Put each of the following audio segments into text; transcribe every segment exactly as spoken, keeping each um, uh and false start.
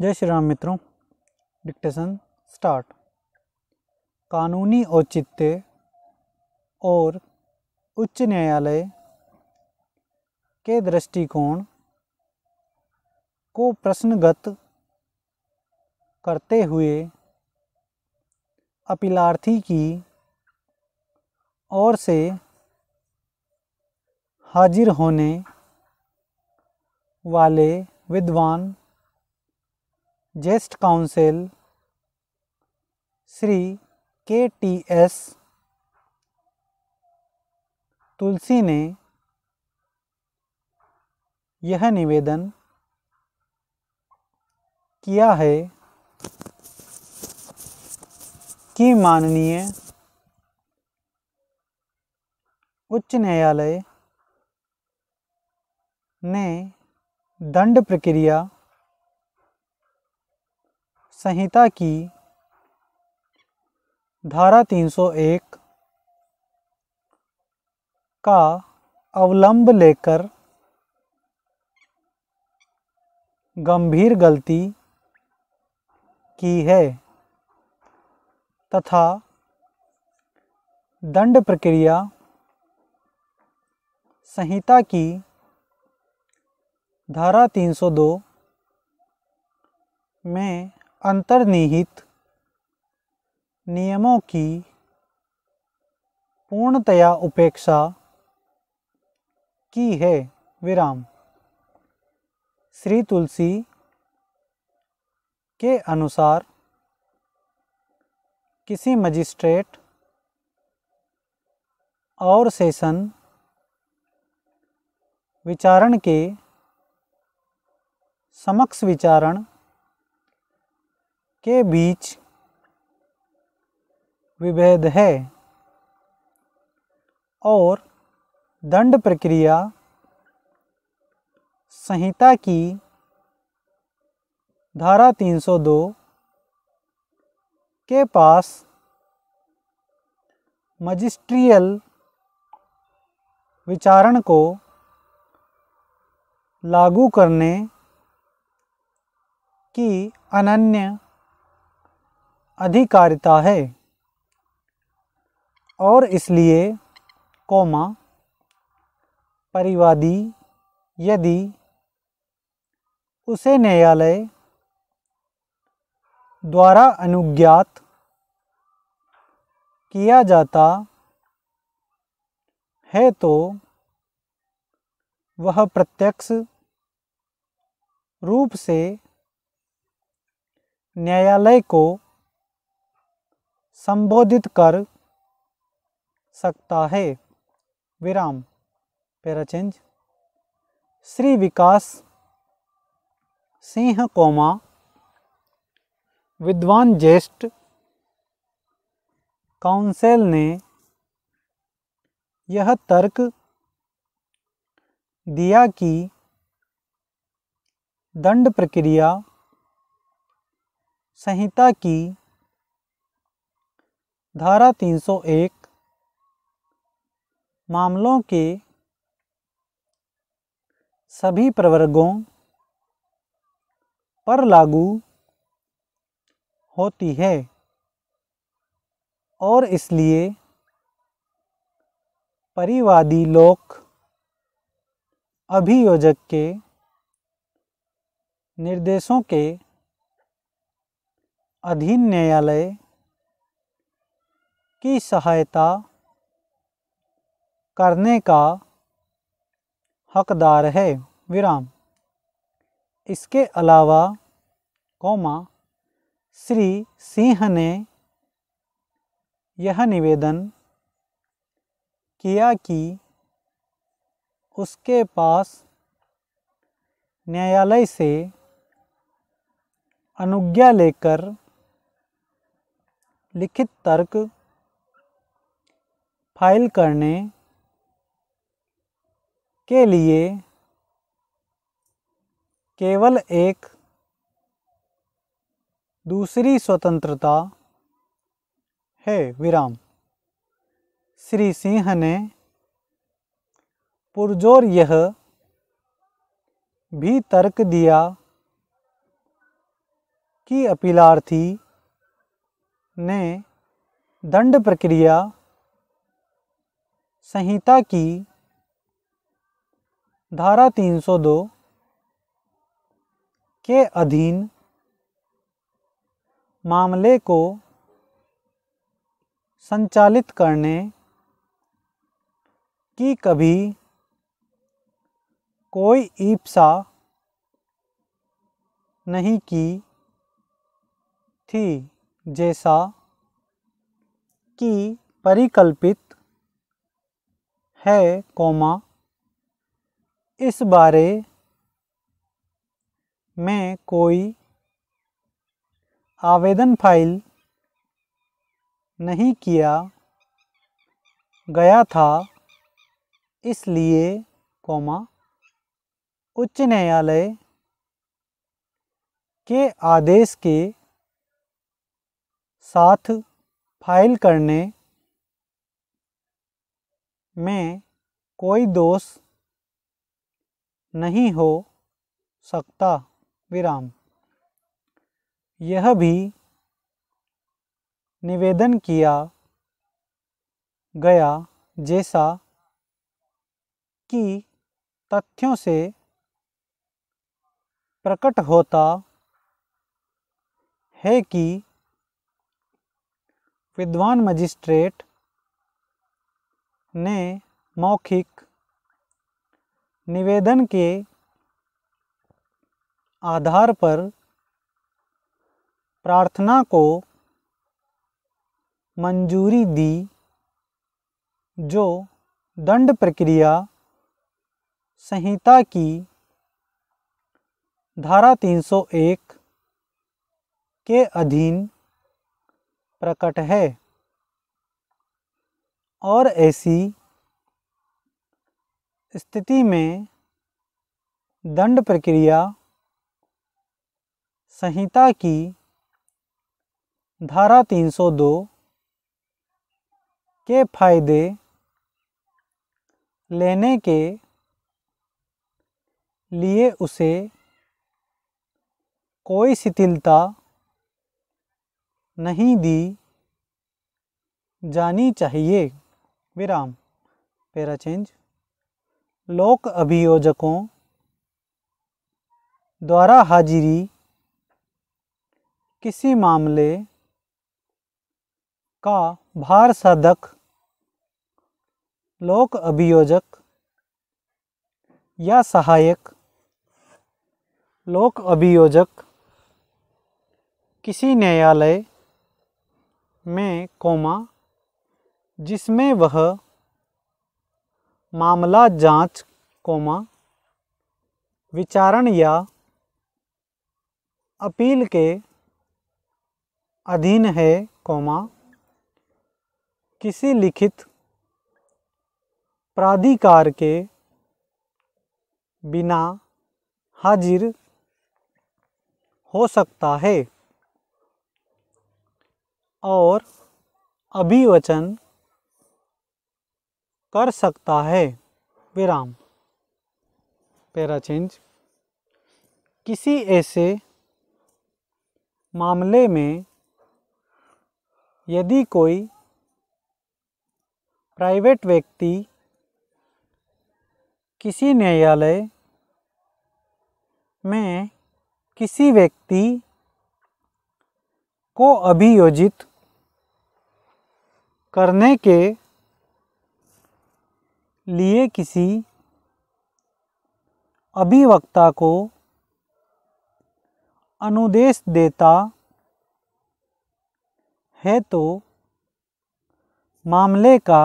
जय श्री राम मित्रों, dictation start. कानूनी औचित्य और उच्च न्यायालय के दृष्टिकोण को प्रश्नगत करते हुए अपीलार्थी की ओर से हाजिर होने वाले विद्वान ज्येष्ठ काउंसिल श्री के टी एस तुलसी ने यह निवेदन किया है कि माननीय उच्च न्यायालय ने दंड प्रक्रिया संहिता की धारा तीन सौ एक का अवलंब लेकर गंभीर गलती की है तथा दंड प्रक्रिया संहिता की धारा तीन सौ दो में अंतर्निहित नियमों की पूर्णतया उपेक्षा की है। विराम। श्री तुलसी के अनुसार किसी मजिस्ट्रेट और सेशन विचारण के समक्ष विचारण के बीच विभेद है और दंड प्रक्रिया संहिता की धारा तीन सौ दो के पास मजिस्ट्रियल विचारण को लागू करने की अनन्य अधिकारिता है और इसलिए कौमा परिवादी यदि उसे न्यायालय द्वारा अनुज्ञात किया जाता है तो वह प्रत्यक्ष रूप से न्यायालय को संबोधित कर सकता है। विराम। Para change. Shri Vikas Singh comma विद्वान ज्येष्ठ काउंसिल ने यह तर्क दिया कि दंड प्रक्रिया संहिता की धारा तीन सौ एक मामलों के सभी प्रवर्गों पर लागू होती है और इसलिए परिवादी लोक अभियोजक के निर्देशों के अधीन न्यायालय की सहायता करने का हकदार है। विराम। इसके अलावा कौमा श्री सिंह ने यह निवेदन किया कि उसके पास न्यायालय से अनुज्ञा लेकर लिखित तर्क फाइल करने के लिए केवल एक दूसरी स्वतंत्रता है। विराम। श्री सिंह ने पुरजोर यह भी तर्क दिया कि अपीलार्थी ने दंड प्रक्रिया संहिता की धारा तीन सौ दो के अधीन मामले को संचालित करने की कभी कोई ईप्सा नहीं की थी, जैसा कि परिकल्पित है, कौमा इस बारे में कोई आवेदन फाइल नहीं किया गया था, इसलिए कौमा उच्च न्यायालय के आदेश के साथ फाइल करने में कोई दोष नहीं हो सकता। विराम। यह भी निवेदन किया गया, जैसा कि तथ्यों से प्रकट होता है कि विद्वान मजिस्ट्रेट ने मौखिक निवेदन के आधार पर प्रार्थना को मंजूरी दी, जो दंड प्रक्रिया संहिता की धारा तीन सौ एक के अधीन प्रकट है, और ऐसी स्थिति में दंड प्रक्रिया संहिता की धारा तीन सौ दो के फायदे लेने के लिए उसे कोई शिथिलता नहीं दी जानी चाहिए। विराम। Para change. लोक अभियोजकों द्वारा हाजिरी किसी मामले का भार साधक लोक अभियोजक या सहायक लोक अभियोजक किसी न्यायालय में कौमा जिसमें वह मामला जांच कौमा विचारण या अपील के अधीन है कौमा किसी लिखित प्राधिकार के बिना हाजिर हो सकता है, और अभिवचन कर सकता है। विराम। Para change. किसी ऐसे मामले में यदि कोई प्राइवेट व्यक्ति किसी न्यायालय में किसी व्यक्ति को अभियोजित करने के लिए किसी अभिवक्ता को अनुदेश देता है, तो मामले का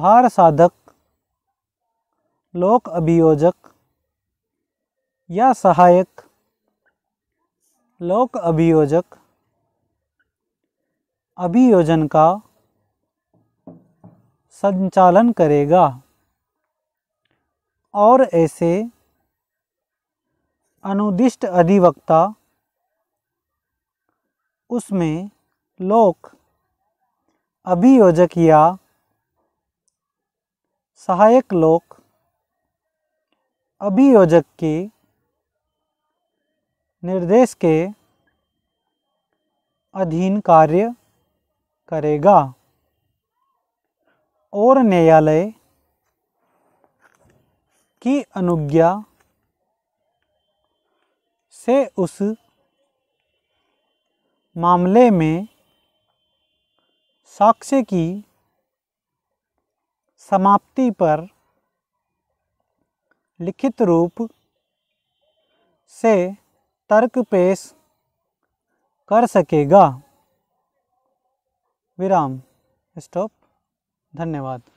भार साधक लोक अभियोजक या सहायक लोक अभियोजक अभियोजन का संचालन करेगा, और ऐसे अनुदिष्ट अधिवक्ता उसमें लोक अभियोजक या सहायक लोक अभियोजक के निर्देश के अधीन कार्य करेगा और न्यायालय की अनुज्ञा से उस मामले में साक्ष्य की समाप्ति पर लिखित रूप से तर्क पेश कर सकेगा। विराम स्टॉप। धन्यवाद।